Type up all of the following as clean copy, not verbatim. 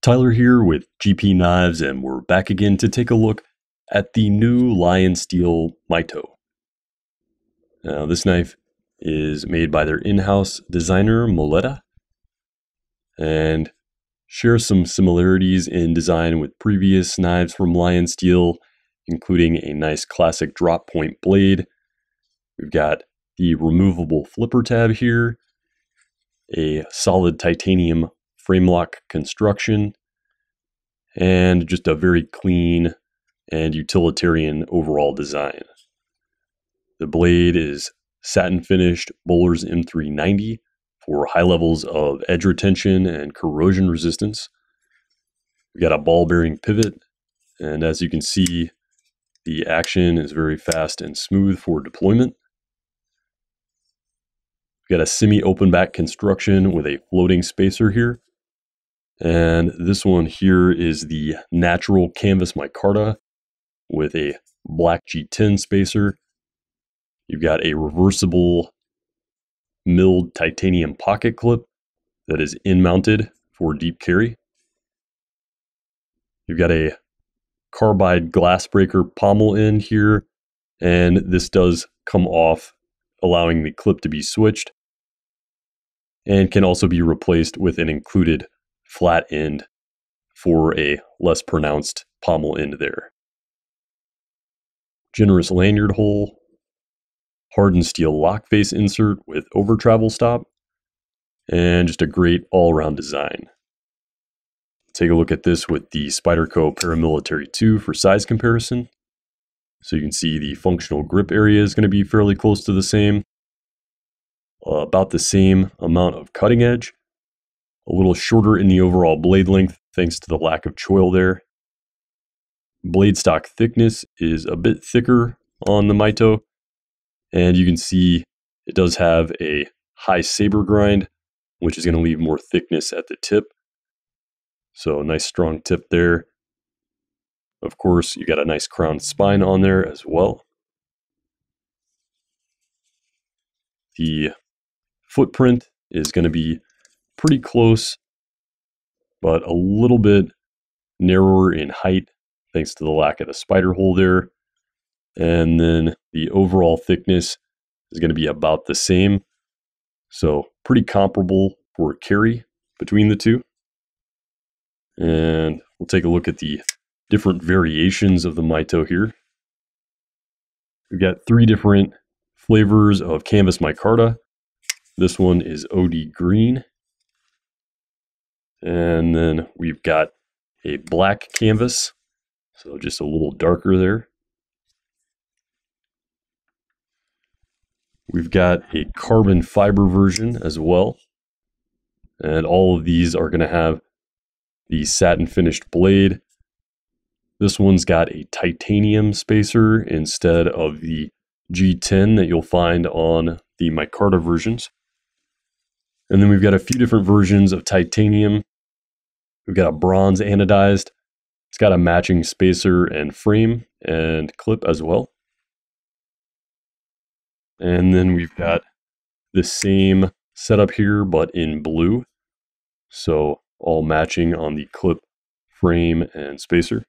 Tyler here with GP Knives, and we're back again to take a look at the new LionSteel Myto. Now, this knife is made by their in-house designer, Molletta, and shares some similarities in design with previous knives from LionSteel, including a nice classic drop point blade. We've got the removable flipper tab here, a solid titanium frame lock construction, and just a very clean and utilitarian overall design. The blade is satin finished Bolster's M390 for high levels of edge retention and corrosion resistance. We've got a ball bearing pivot, and as you can see, the action is very fast and smooth for deployment. We've got a semi-open back construction with a floating spacer here. And this one here is the natural canvas micarta with a black G10 spacer. You've got a reversible milled titanium pocket clip that is in-mounted for deep carry. You've got a carbide glass breaker pommel end here, and this does come off, allowing the clip to be switched, and can also be replaced with an included flat end for a less pronounced pommel end there. Generous lanyard hole, hardened steel lock face insert with over travel stop, and just a great all-around design. Take a look at this with the Spyderco Paramilitary II for size comparison. So you can see the functional grip area is going to be fairly close to the same, about the same amount of cutting edge, a little shorter in the overall blade length thanks to the lack of choil there. Blade stock thickness is a bit thicker on the Myto, and you can see it does have a high saber grind, which is going to leave more thickness at the tip. So a nice strong tip there. Of course, you got a nice crown spine on there as well. The footprint is going to be pretty close, but a little bit narrower in height thanks to the lack of the spider hole there. And then the overall thickness is going to be about the same. So pretty comparable for carry between the two. And we'll take a look at the different variations of the Myto here. We've got three different flavors of canvas micarta. This one is OD green. And then we've got a black canvas, so just a little darker there. We've got a carbon fiber version as well. And all of these are going to have the satin finished blade. This one's got a titanium spacer instead of the G10 that you'll find on the micarta versions. And then we've got a few different versions of titanium. We've got a bronze anodized. It's got a matching spacer and frame and clip as well. And then we've got the same setup here, but in blue. So all matching on the clip, frame, and spacer.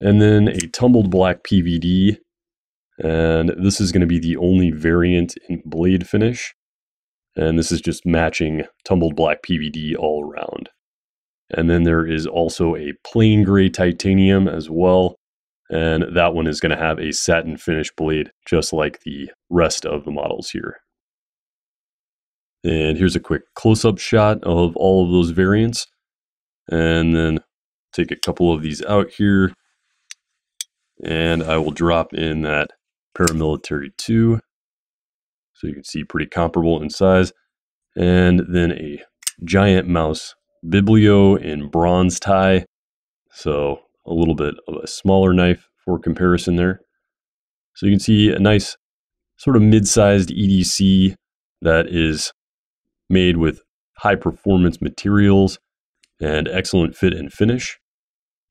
And then a tumbled black PVD. And this is going to be the only variant in blade finish. And this is just matching tumbled black PVD all around. And then there is also a plain gray titanium as well. And that one is going to have a satin finish blade, just like the rest of the models here. And here's a quick close-up shot of all of those variants. And then take a couple of these out here. And I will drop in that Paramilitary II. So you can see pretty comparable in size. And then a giant mouse Biblio in bronze tie. So a little bit of a smaller knife for comparison there. So you can see a nice sort of mid-sized EDC that is made with high performance materials and excellent fit and finish.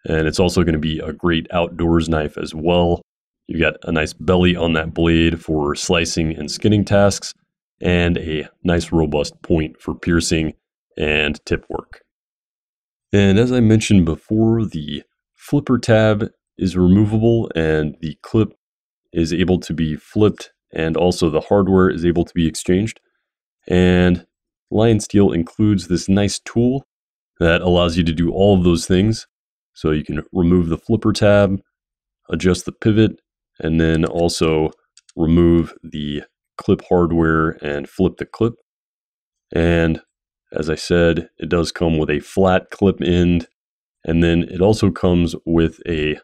And it's also going to be a great outdoors knife as well. You've got a nice belly on that blade for slicing and skinning tasks, and a nice robust point for piercing and tip work. And as I mentioned before, the flipper tab is removable and the clip is able to be flipped, and also the hardware is able to be exchanged. And LionSteel includes this nice tool that allows you to do all of those things. So you can remove the flipper tab, adjust the pivot, and then also remove the clip hardware and flip the clip. And as I said, it does come with a flat clip end, and then it also comes with a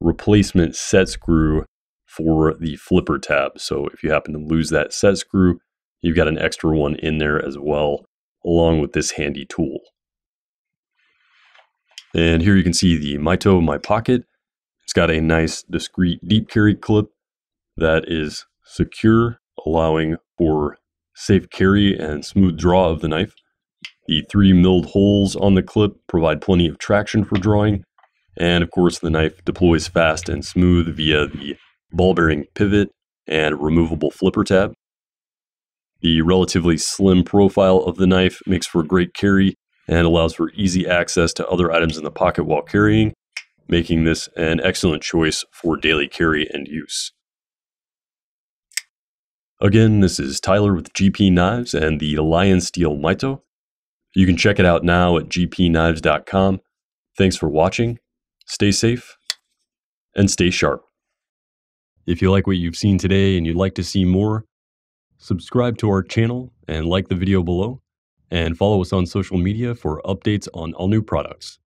replacement set screw for the flipper tab. So if you happen to lose that set screw, you've got an extra one in there as well, along with this handy tool. And here you can see the Myto in my pocket. It's got a nice discreet deep carry clip that is secure, allowing for safe carry and smooth draw of the knife. The 3mm holes on the clip provide plenty of traction for drawing, and of course the knife deploys fast and smooth via the ball bearing pivot and removable flipper tab. The relatively slim profile of the knife makes for great carry and allows for easy access to other items in the pocket while carrying, making this an excellent choice for daily carry and use. Again, this is Tyler with GP Knives and the LionSteel Myto. You can check it out now at gpknives.com. Thanks for watching, stay safe, and stay sharp. If you like what you've seen today and you'd like to see more, subscribe to our channel and like the video below, and follow us on social media for updates on all new products.